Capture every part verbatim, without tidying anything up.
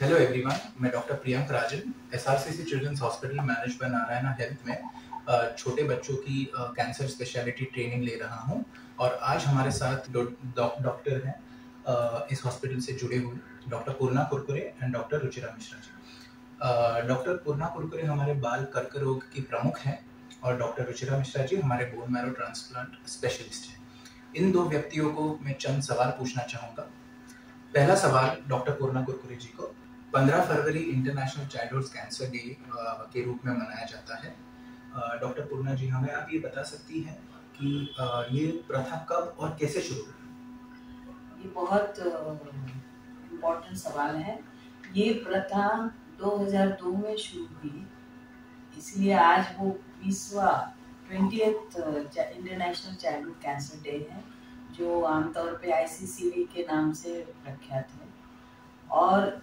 Hello everyone, मैं doctor Priyank Rajan, SRCC children's hospital managed by Narayana health में छोटे बच्चों की कैंसर स्पेशलिटी ट्रेनिंग ले रहा हूं। और आज हमारे साथ डॉक्टर हैं इस हॉस्पिटल से जुड़े हुए, doctor Purna Kurkure and doctor Ruchira Mishra ji. Doctor Purna Kurkure हमारे बाल कर्क रोग की प्रमुख हैं और डॉक्टर रुचिरा मिश्रा जी हमारे बोन मैरो ट्रांसप्लांट स्पेशलिस्ट हैं। इन दो व्यक्तियों को मैं चंद सवाल पूछना चाहूँगा। पहला सवाल डॉक्टर पूर्णा कुरकुरे जी को, पंद्रह फरवरी इंटरनेशनल चाइल्डहुड कैंसर डे के रूप में मनाया जाता है। डॉक्टर पूर्णा जी, हमें आप ये बता सकती हैं कि ये प्रथा कब और कैसे शुरू हुई? ये बहुत इम्पोर्टेंट सवाल है। ये प्रथा दो हज़ार दो में शुरू हुई, इसलिए आज वो बीसवा twentieth international childhood cancer day है, जो आमतौर पे आई सी सी वी के नाम से प्रख्यात है। और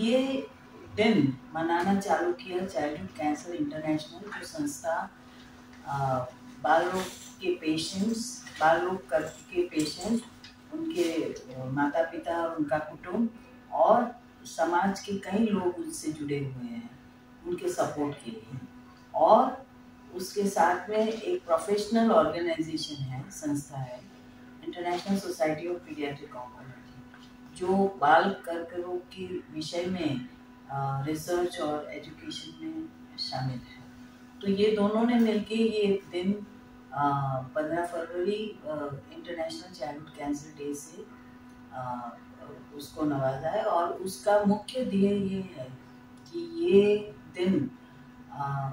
ये दिन मनाना चालू किया चाइल्डहुड कैंसर इंटरनेशनल, जो संस्था बाल रोग के पेशेंट्स, बाल रोग कर्क के पेशेंट, उनके माता पिता और उनका कुटुंब और समाज के कई लोग उनसे जुड़े हुए हैं उनके सपोर्ट के लिए। और उसके साथ में एक प्रोफेशनल ऑर्गेनाइजेशन है, संस्था है, international society of paediatric oncology, जो बाल कर्क रोग के विषय में आ, रिसर्च और एजुकेशन में शामिल है। तो ये दोनों ने मिलके ये दिन पंद्रह फरवरी इंटरनेशनल चाइल्डहुड कैंसर डे से आ, उसको नवाजा है। और उसका मुख्य ध्येय ये है कि ये दिन आ,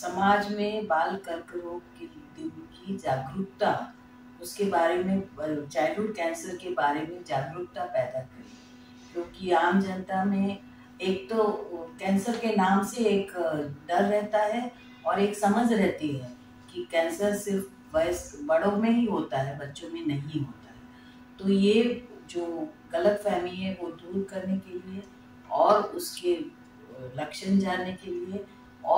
समाज में बाल कर्क रोग के दिन की जागरूकता, उसके बारे में, चाइल्डहुड कैंसर के बारे में जागरूकता पैदा करें, क्योंकि तो आम जनता में एक तो कैंसर के नाम से एक डर रहता है और एक समझ रहती है कि कैंसर सिर्फ वयस्क बड़ों में ही होता है, बच्चों में नहीं होता है। तो ये जो गलत फहमी है वो दूर करने के लिए और उसके लक्षण जानने के लिए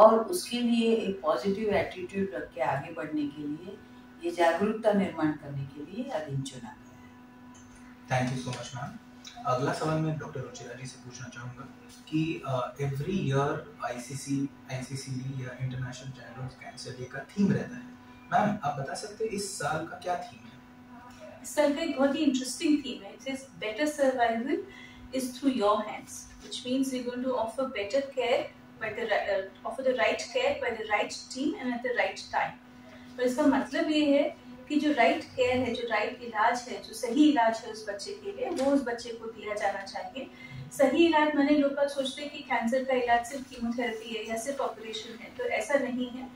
और उसके लिए एक पॉजिटिव एटीट्यूड रख के आगे बढ़ने के लिए, ये जागरूकता निर्माण करने के लिए अभियान चुना गया है। Thank you so much ma'am. अगला सवाल मैं डॉक्टर रुचिरा जी से पूछना चाहूँगा कि every year I C C C C C C D international childhood cancer day का थीम रहता है। मैम, आप बता सकते हैं इस साल का क्या थीम है? इस साल का एक बहुत ही इंटरेस्टिंग थीम है। It is better survival is through your hands, which means we going to offer better care by the offer the right care by the right team and at the right time. तो इसका मतलब ये है कि जो right care है, जो right इलाज है, जो सही इलाज है उस बच्चे के लिए, वो उस बच्चे को दिया जाना चाहिए। सही इलाज माने, लोग सोचते हैं कि कैंसर का इलाज सिर्फ कीमोथेरेपी है या सिर्फ ऑपरेशन है, तो ऐसा नहीं है।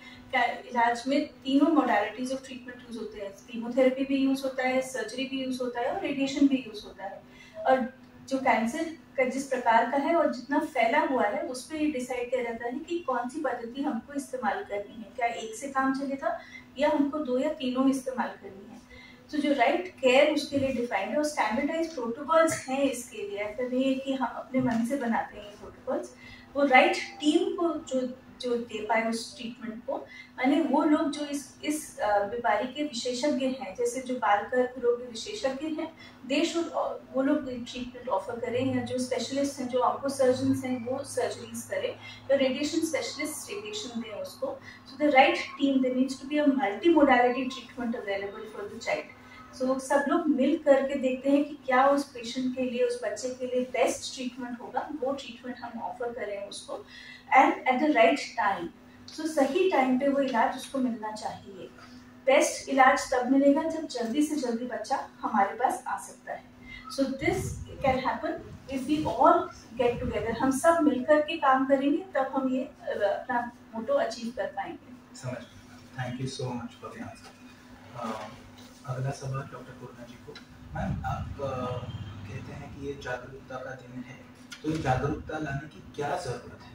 इलाज में तीनों मॉडलिटीज ऑफ ट्रीटमेंट यूज होते हैं। कीमोथेरेपी भी यूज होता है, सर्जरी भी यूज होता है और रेडिएशन भी यूज होता है। और जो कैंसर का जिस प्रकार का है और जितना फैला हुआ है, उस पर ये डिसाइड किया जाता है कि कौन सी पद्धति हमको इस्तेमाल करनी है, क्या एक से काम चलेगा या हमको दो या तीनों इस्तेमाल करनी है। तो जो राइट केयर उसके लिए डिफाइंड है और स्टैंडर्डाइज प्रोटोकॉल्स हैं इसके लिए, ऐसा नहीं है कि हम अपने मन से बनाते हैं ये प्रोटोकॉल्स। वो राइट टीम को जो जो दे पाए उस ट्रीटमेंट को, माने वो लोग जो इस इस बीमारी के विशेषज्ञ हैं, जैसे जो बाल कर्क रोग के विशेषज्ञ हैं, दे शुड वो लोग ट्रीटमेंट ऑफर करें, या जो स्पेशलिस्ट हैं, जो ऑन्को सर्जन्स हैं, वो सर्जरीज करें, या रेडिएशन स्पेशलिस्ट रेडिएशन दें उसको। So the right team, there needs to be a multi modality treatment available for the child. So सब लोग मिल करके देखते हैं कि क्या उस पेशेंट के लिए, उस बच्चे के लिए बेस्ट ट्रीटमेंट होगा, वो ट्रीटमेंट हम ऑफर करें उसको, and at the right time. So सही टाइम पे वो इलाज उसको मिलना चाहिए। बेस्ट इलाज तब मिलेगा जब जल्दी से जल्दी बच्चा हमारे पास आ सकता है। So this can happen if we all get together. हम सब मिल करके काम करेंगे, तब हम ये अपना मोटो अचीव कर पाएंगे। समझ, thank you so much for the answer. अगला सवाल डॉक्टर पूर्णा जी को। मैम, आप आ, कहते हैं कि ये जागरूकता का दिन है, तो जागरूकता लाने की क्या जरूरत है?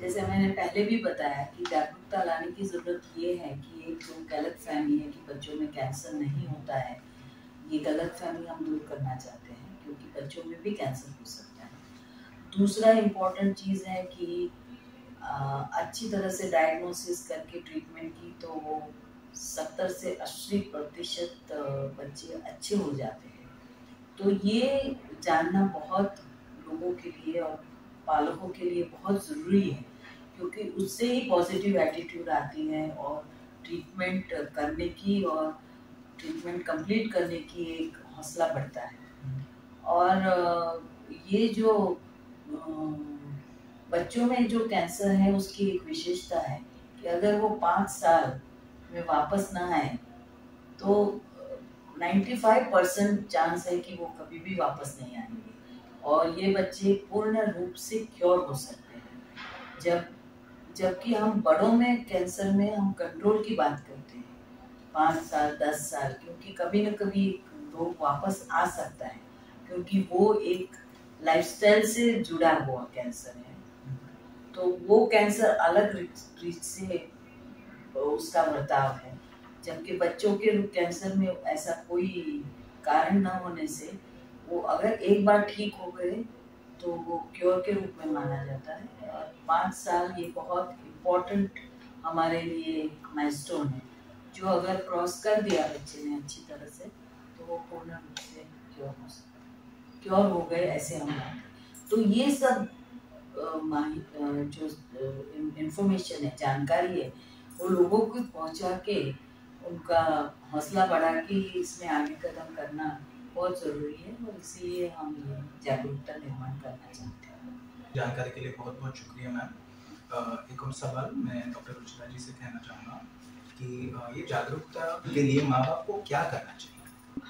जैसे मैंने पहले भी बताया कि जागरूकता लाने की जरूरत ये है कि एक जो गलत फहमी है कि बच्चों में कैंसर नहीं होता है, ये गलत फहमी हम दूर करना चाहते हैं, क्योंकि बच्चों में भी कैंसर हो सकता है। दूसरा इम्पोर्टेंट चीज़ है कि आ, अच्छी तरह से डायग्नोसिस करके ट्रीटमेंट की तो वो सत्तर से अस्सी प्रतिशत बच्चे अच्छे हो जाते हैं। तो ये जानना बहुत लोगों के लिए और पालकों के लिए बहुत ज़रूरी है, क्योंकि उससे ही पॉजिटिव एटीट्यूड आती है और ट्रीटमेंट करने की और ट्रीटमेंट कंप्लीट करने की एक हौसला बढ़ता है। और ये जो बच्चों में जो कैंसर है उसकी एक विशेषता है कि अगर वो पाँच साल में वापस ना आए तो पचानवे परसेंट चांस है कि वो कभी भी वापस नहीं आएंगे और ये बच्चे पूर्ण रूप से क्योर हो सकते हैं। जब जबकि हम बड़ों में कैंसर में हम कंट्रोल की बात करते हैं, पाँच साल दस साल, क्योंकि कभी ना कभी रोग वापस आ सकता है, क्योंकि वो एक लाइफस्टाइल से जुड़ा हुआ कैंसर है। तो वो कैंसर अलग रीच से उसका बर्ताव है, जबकि बच्चों के कैंसर में ऐसा कोई कारण ना होने से वो अगर एक बार ठीक हो गए तो वो क्योर के रूप में माना जाता है। और पाँच साल ये बहुत इम्पोर्टेंट हमारे लिए एक माइलस्टोन है, जो अगर क्रॉस कर दिया बच्चे ने अच्छी तरह से तो वो पूर्ण रूप से क्योर हो सकता है, क्योर हो गए ऐसे हम मानते हैं। तो ये सब जो इन्फॉर्मेशन है, जानकारी है, वो लोगों को पहुँचा के उनका हौसला बढ़ा के इसमें आगे कदम करना बहुत ज़रूरी है और इसीलिए हम ये जागरूकता निर्माण करना चाहते हैं। जानकारी के लिए बहुत बहुत शुक्रिया मैम। एक और सवाल मैं डॉक्टर रुचिरा जी से कहना चाहूँगा कि ये जागरूकता के लिए माँ बाप को क्या करना चाहिए?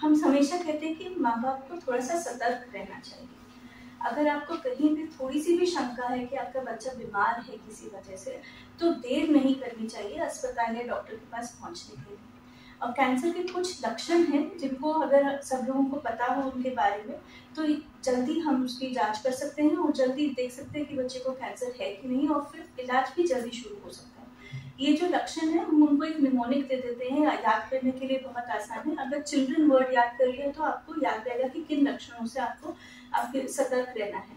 हम हमेशा कहते हैं कि माँ बाप को थोड़ा सा सतर्क रहना चाहिए। अगर आपको कहीं भी थोड़ी सी भी शंका है कि आपका बच्चा बीमार है किसी वजह से, तो देर नहीं करनी चाहिए अस्पताल या डॉक्टर के पास पहुंचने के लिए। और कैंसर के कुछ लक्षण हैं जिनको अगर सब लोगों को पता हो उनके बारे में, तो जल्दी हम उसकी जांच कर सकते हैं और जल्दी देख सकते हैं कि बच्चे को कैंसर है कि नहीं, और फिर इलाज भी जल्दी शुरू हो सकता है। ये जो लक्षण है हम उनको एक निमोनिक दे देते हैं, याद करने के लिए बहुत आसान है। अगर चिल्ड्रन वर्ड याद कर लिया तो आपको याद रहेगा कि किन लक्षणों से आपको आपके सतर्क रहना है।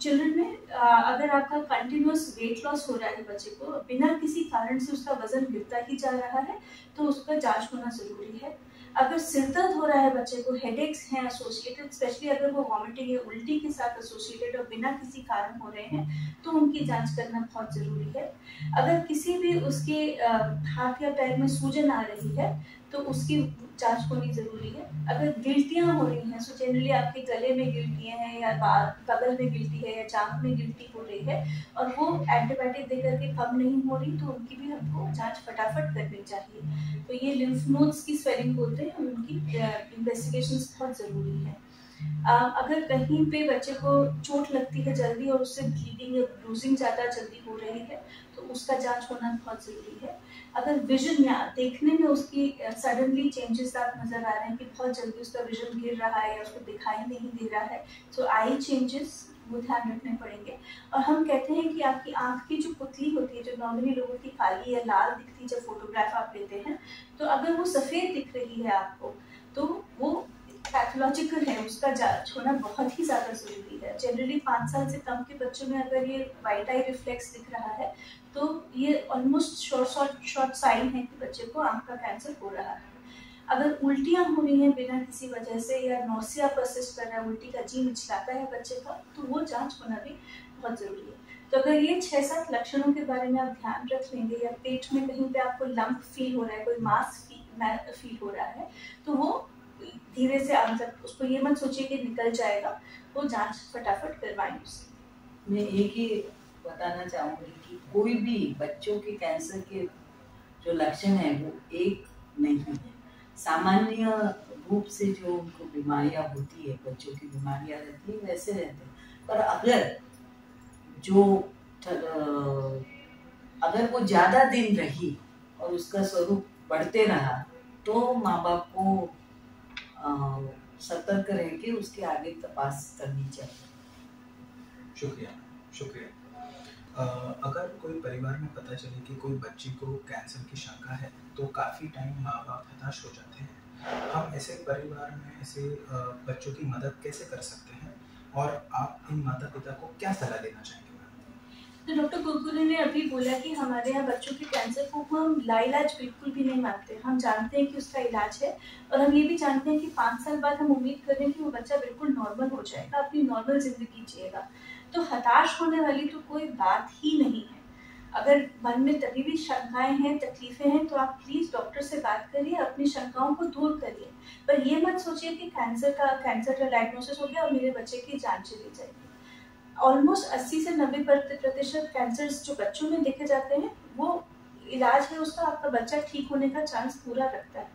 चिल्ड्रन में अगर आपका कंटिन्यूस वेट लॉस हो रहा है, बच्चे को बिना किसी कारण से उसका वजन गिरता ही जा रहा है, तो उसका जांच होना जरूरी है। अगर सिर दर्द हो रहा है बच्चे को, हेडेक्स हैं एसोसिएटेड, स्पेशली अगर वो वॉमिटिंग या उल्टी के साथ एसोसिएटेड और बिना किसी कारण हो रहे हैं, तो उनकी जांच करना बहुत ज़रूरी है। अगर किसी भी उसके हाथ या पैर में सूजन आ रही है तो उसकी जांच होनी ज़रूरी है। अगर गिल्टियाँ हो रही हैं, सो जनरली आपके गले में गिल्टियाँ हैं या बगल में गिल्टी है या चाँक में गिल्टी हो रही है और वो एंटीबायोटिक दे करके कम नहीं हो रही, तो उनकी भी हमको जाँच फटाफट करनी चाहिए। तो ये लिम्फ नोड्स की स्वेलिंग होते हैं, उनकी इन्वेस्टिगेशंस बहुत ज़रूरी है। अगर कहीं पे बच्चे को चोट लगती है जल्दी और उससे ब्लीडिंग या ब्रूजिंग ज़्यादा जल्दी हो रही है, तो उसका जांच होना बहुत ज़रूरी है। अगर विजन या देखने में उसकी सडनली चेंजेस आप नज़र आ रहे हैं कि बहुत जल्दी उसका विजन गिर रहा है या उसको दिखाई नहीं दे रहा है, तो आई चेंजेस वो ध्यान रखने पड़ेंगे। और हम कहते हैं कि आपकी आँख की जो पुतली होती है, जो नॉर्मली लोगों की काली या लाल दिखती है जब फोटोग्राफ आप लेते हैं, तो अगर वो सफ़ेद दिख रही है आपको तो वो पैथोलॉजिकल है, उसका जांच होना बहुत ही ज़्यादा ज़रूरी है। जनरली पाँच साल से कम के बच्चों में अगर ये वाइट आई रिफ्लेक्स दिख रहा है तो ये almost short short short sign है कि बच्चे को आँख का कैंसर हो रहा है। अगर उल्टियाँ हो रही हैं बिना किसी वजह से या नौसिया परसिस्ट कर रहा है, उल्टी का जी मिचलाता है बच्चे का, तो वो जांच होना भी बहुत ज़रूरी है। तो अगर ये छः सात लक्षणों के बारे में आप ध्यान रख लेंगे या पेट में कहीं पे आपको लंप फील हो रहा है, कोई मास फील फील हो रहा है, तो वो धीरे से आप मतलब उसको ये मत सोचिए कि निकल जाएगा, वो जाँच फटाफट करवाएं उससे। मैं एक ही बताना चाहूँगी कि कोई भी बच्चों के कैंसर के जो लक्षण हैं वो एक नहीं है। सामान्य रूप से जो उनको बीमारियां होती है, बच्चों की बीमारियां रहती है, वैसे रहते हैं। पर अगर जो अगर वो ज़्यादा दिन रही और उसका स्वरूप बढ़ते रहा तो माँ बाप को सतर्क रह के उसके आगे तपास करनी चाहिए। शुक्रिया शुक्रिया। अगर कोई परिवार में पता चले कि कोई बच्चे को कैंसर की शंका है तो काफ़ी टाइम माँ बाप हताश हो जाते हैं। हम ऐसे परिवार में ऐसे बच्चों की मदद कैसे कर सकते हैं और आप इन माता पिता को क्या सलाह देना चाहेंगे? तो डॉक्टर कुरकुरे ने अभी बोला कि हमारे यहाँ बच्चों के कैंसर को हम लाइलाज बिल्कुल भी नहीं मानते। हम जानते हैं कि उसका इलाज है और हम ये भी जानते हैं कि पाँच साल बाद हम उम्मीद कर रहे हैं कि वो बच्चा बिल्कुल नॉर्मल हो जाएगा, अपनी नॉर्मल ज़िंदगी जिएगा। तो हताश होने वाली तो कोई बात ही नहीं है। अगर मन में तभी भी शंकाएं हैं, तकलीफ़ें हैं, तो आप प्लीज़ डॉक्टर से बात करिए, अपनी शंकाओं को दूर करिए। पर ये मत सोचिए कि कैंसर का कैंसर का डायग्नोसिस हो गया और मेरे बच्चे की जान चली जाएगी। ऑलमोस्ट अस्सी से नब्बे प्रतिशत कैंसर्स जो बच्चों में देखे जाते हैं, वो इलाज है उसका, आपका बच्चा ठीक होने का चांस पूरा रखता है।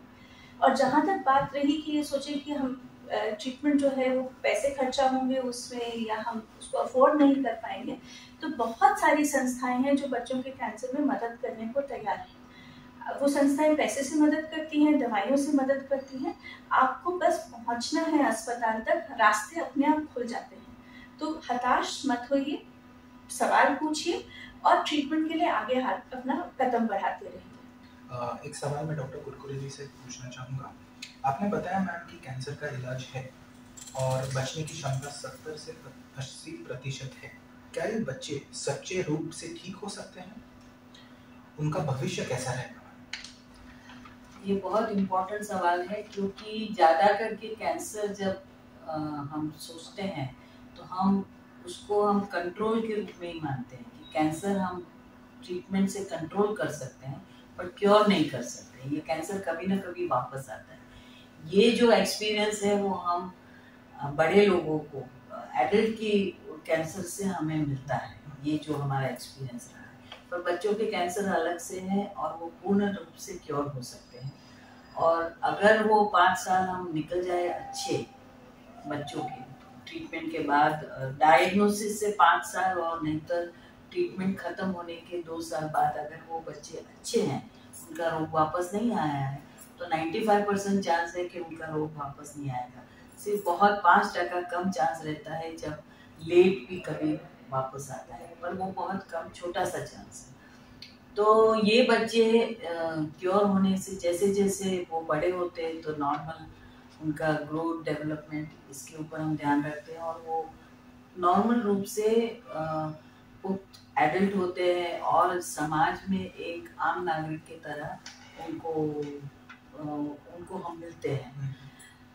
और जहाँ तक बात रही कि ये सोचें कि हम ट्रीटमेंट जो है वो पैसे खर्चा होंगे उसमें या हम उसको अफोर्ड नहीं कर पाएंगे, तो बहुत सारी संस्थाएं हैं जो बच्चों के कैंसर में मदद करने को तैयार हैं। वो संस्थाएं पैसे से मदद करती हैं, दवाइयों से मदद करती हैं। आपको बस पहुँचना है अस्पताल तक, रास्ते अपने आप खुल जाते हैं। तो हताश मत होइए, सवाल पूछिए और ट्रीटमेंट के लिए आगे हाथ अपना कदम बढ़ाते रहिए। एक सवाल मैं डॉक्टर कुरकुरे जी से पूछना चाहूँगा। आपने बताया मैम कि कैंसर का इलाज है और बचने की क्षमता सत्तर से अस्सी प्रतिशत है। क्या ये बच्चे सच्चे रूप से ठीक हो सकते हैं? उनका भविष्य कैसा रहेगा? ये बहुत इम्पोर्टेंट सवाल है, क्योंकि ज़्यादा करके कैंसर जब आ, हम सोचते हैं तो हम उसको हम कंट्रोल के रूप में ही मानते हैं कि कैंसर हम ट्रीटमेंट से कंट्रोल कर सकते हैं पर क्योर नहीं कर सकते। ये कैंसर कभी ना कभी वापस आता है। ये जो एक्सपीरियंस है वो हम बड़े लोगों को, एडल्ट की कैंसर से हमें मिलता है, ये जो हमारा एक्सपीरियंस रहा है। पर बच्चों के कैंसर अलग से हैं और वो पूर्ण रूप से क्योर हो सकते हैं। और अगर वो पाँच साल हम निकल जाए अच्छे बच्चों के ट्रीटमेंट के बाद, डायग्नोसिस से पाँच साल और नहीं ट्रीटमेंट खत्म होने के दो साल बाद अगर वो बच्चे अच्छे हैं, उनका रोग वापस नहीं आया है, तो पचानवे परसेंट चांस है कि उनका रोग वापस नहीं आएगा। सिर्फ बहुत पाँच टका कम चांस रहता है जब लेट भी कभी वापस आता है, पर वो बहुत कम छोटा सा चांस है। तो ये बच्चे क्योर होने से जैसे जैसे वो बड़े होते हैं तो नॉर्मल उनका ग्रोथ डेवलपमेंट, इसके ऊपर हम ध्यान रखते हैं और वो नॉर्मल रूप से एडल्ट होते हैं और समाज में एक आम नागरिक की तरह उनको आ, उनको हम मिलते हैं।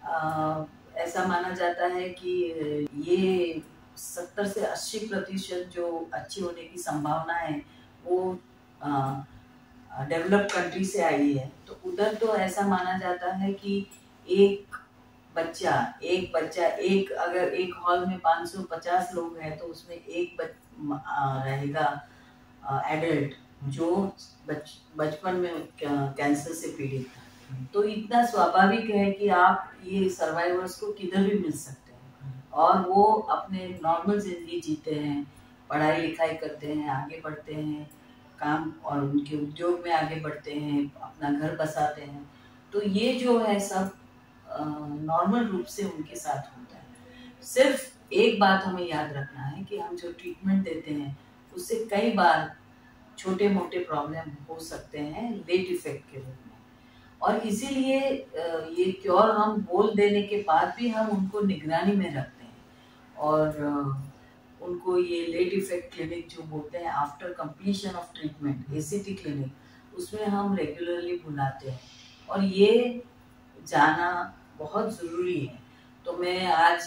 आ, ऐसा माना जाता है कि ये सत्तर से अस्सी प्रतिशत जो अच्छी होने की संभावना है वो डेवलप कंट्री से आई है। तो उधर तो ऐसा माना जाता है कि एक बच्चा एक बच्चा एक अगर एक हॉल में पाँच सौ पचास लोग हैं तो उसमें एक बच्चा रहेगा एडल्ट जो बच बचपन में कैंसर से पीड़ित था। तो इतना स्वाभाविक है कि आप ये सर्वाइवर्स को किधर भी मिल सकते हैं और वो अपने नॉर्मल जिंदगी जीते हैं, पढ़ाई लिखाई करते हैं, आगे बढ़ते हैं, काम और उनके उद्योग में आगे बढ़ते हैं, अपना घर बसाते हैं। तो ये जो है सब नॉर्मल रूप से उनके साथ होता है। सिर्फ एक बात हमें याद रखना है कि हम जो ट्रीटमेंट देते हैं उससे कई बार छोटे मोटे प्रॉब्लम हो सकते हैं लेट इफेक्ट के रूप में, और इसीलिए ये क्योर हम बोल देने के बाद भी हम उनको निगरानी में रखते हैं और उनको ये लेट इफेक्ट क्लिनिक जो बोलते हैं, after completion of treatment A C T clinic, उसमें हम रेगुलरली बुलाते हैं और ये जाना बहुत ज़रूरी है। तो मैं आज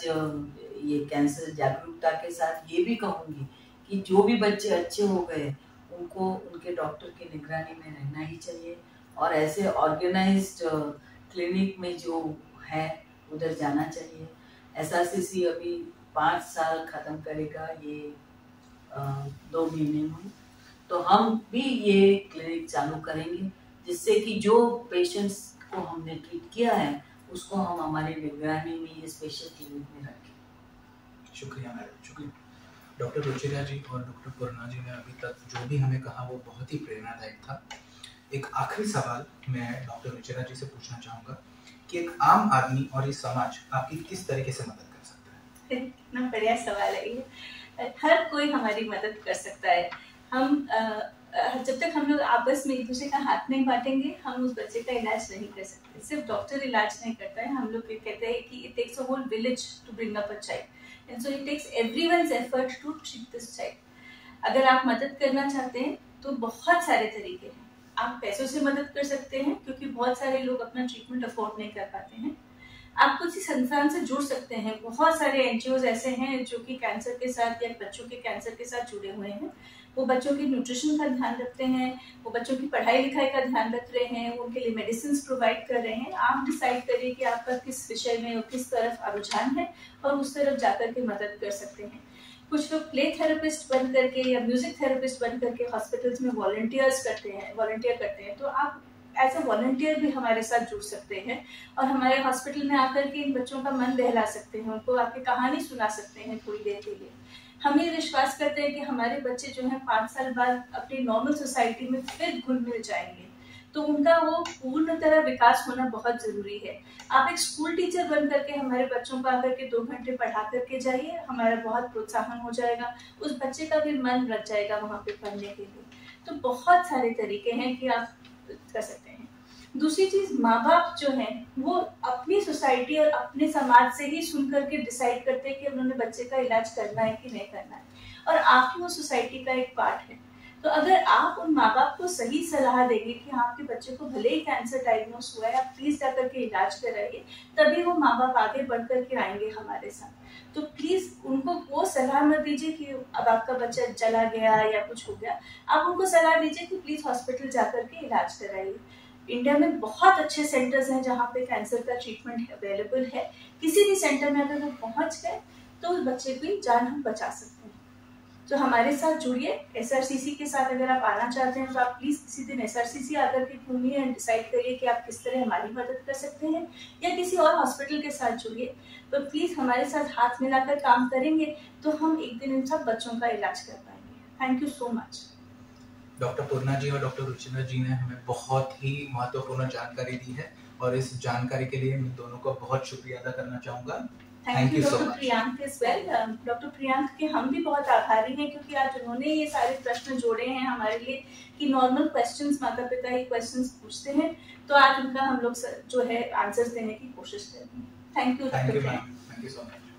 ये कैंसर जागरूकता के साथ ये भी कहूँगी कि जो भी बच्चे अच्छे हो गए उनको उनके डॉक्टर की निगरानी में रहना ही चाहिए और ऐसे ऑर्गेनाइज्ड क्लिनिक में जो है उधर जाना चाहिए। एस आर सी सी अभी पाँच साल ख़त्म करेगा ये दो महीने में, तो हम भी ये क्लिनिक चालू करेंगे जिससे कि जो पेशेंट्स को हमने ट्रीट किया है उसको हम हमारे निगरानी में ये स्पेशल क्लिनिक में रखें। शुक्रिया मैडम, शुक्रिया डॉक्टर रुचिरा जी और डॉक्टर पूर्णा जी ने अभी तक जो भी हमें कहा वो बहुत ही प्रेरणादायक था। एक आखिरी सवाल मैं डॉक्टर रुचिरा जी से पूछना चाहूँगा कि एक आम आदमी और ये समाज आपकी किस तरीके से मदद कर सकता है? इतना बढ़िया सवाल है ये। हर कोई हमारी मदद कर सकता है। हम आ, जब तक हम लोग आपस में एक दूसरे का हाथ नहीं बांटेंगे हम उस बच्चे का इलाज नहीं कर सकते। सिर्फ डॉक्टर इलाज नहीं करता है। हम लोग कहते हैं कि it takes a whole village to bring up a child and so it takes everyone's effort to treat this child. अगर आप मदद करना चाहते हैं तो बहुत सारे तरीके हैं। आप पैसों से मदद कर सकते हैं क्योंकि बहुत सारे लोग अपना ट्रीटमेंट अफोर्ड नहीं कर पाते हैं। आप किसी संस्थान से जुड़ सकते हैं, बहुत सारे एनजीओज ऐसे हैं जो कि कैंसर के साथ या बच्चों के कैंसर के साथ जुड़े हुए हैं। वो बच्चों की न्यूट्रिशन का ध्यान रखते हैं, वो बच्चों की पढ़ाई लिखाई का ध्यान रख रहे हैं, वो उनके लिए मेडिसिन प्रोवाइड कर रहे हैं। आप डिसाइड करिए कि आपका किस विषय में और किस तरफ रुझान है और उस तरफ जाकर के मदद कर सकते हैं। कुछ लोग प्ले थेरेपिस्ट बन करके या म्यूजिक थेरेपिस्ट बन करके हॉस्पिटल्स में वॉलंटियर्स करते हैं वॉलंटियर करते हैं तो आप एज ए वॉलंटियर भी हमारे साथ जुड़ सकते हैं और हमारे हॉस्पिटल में आकर के इन बच्चों का मन बहला सकते हैं, उनको आपकी कहानी सुना सकते हैं थोड़ी देर के लिए। हम ये विश्वास करते हैं कि हमारे बच्चे जो हैं पाँच साल बाद अपनी नॉर्मल सोसाइटी में फिर घुल मिल जाएंगे, तो उनका वो पूर्ण तरह विकास होना बहुत ज़रूरी है। आप एक स्कूल टीचर बन करके हमारे बच्चों को आकर के दो घंटे पढ़ा करके जाइए, हमारा बहुत प्रोत्साहन हो जाएगा, उस बच्चे का भी मन रख जाएगा वहाँ पर पढ़ने के लिए। तो बहुत सारे तरीके हैं कि आप कर सकते हैं। दूसरी चीज, माँ बाप जो हैं वो अपनी सोसाइटी और अपने समाज से ही सुन करके डिसाइड करते हैं कि उन्होंने बच्चे का इलाज करना है कि नहीं करना है, और आप ही वो सोसाइटी का एक पार्ट है। तो अगर आप उन माँ बाप को सही सलाह देंगे कि आपके बच्चे को भले ही कैंसर डायग्नोस हुआ है, आप प्लीज जाकर के इलाज कराइए, तभी वो माँ बाप आगे बढ़ करके आएंगे हमारे साथ। तो प्लीज उनको वो सलाह मत दीजिए कि अब आपका बच्चा जला गया या कुछ हो गया। आप उनको सलाह दीजिए कि प्लीज हॉस्पिटल जाकर के इलाज कराइए। इंडिया में बहुत अच्छे सेंटर्स हैं जहाँ पे कैंसर का ट्रीटमेंट अवेलेबल है। किसी भी सेंटर में अगर वो पहुँच गए तो उस बच्चे की जान हम बचा सकते हैं। तो हमारे साथ जुड़िए। एसआरसीसी के साथ अगर आप आना चाहते हैं तो आप प्लीज़ किसी दिन एसआरसीसी आकर के घूमिए एंड डिसाइड करिए कि आप किस तरह हमारी मदद कर सकते हैं, या किसी और हॉस्पिटल के साथ जुड़िए। तो प्लीज़ हमारे साथ हाथ मिलाकर काम करेंगे तो हम एक दिन इन सब बच्चों का इलाज कर पाएंगे। Thank you so much. Doctor Purna ji और डॉक्टर रुचिरा जी ने हमें बहुत ही महत्वपूर्ण जानकारी दी है और इस जानकारी के लिए मैं दोनों का बहुत शुक्रिया अदा करना चाहूँगा। Thank you doctor Priyank as well. Doctor Priyank के हम भी बहुत आभारी हैं क्योंकि आज उन्होंने ये सारे प्रश्न जोड़े हैं हमारे लिए कि नॉर्मल क्वेश्चंस माता पिता ये क्वेश्चंस पूछते हैं, तो आज उनका हम लोग जो है आंसर्स देने की कोशिश करेंगे। Thank you doctor Priyank. Thank you so much.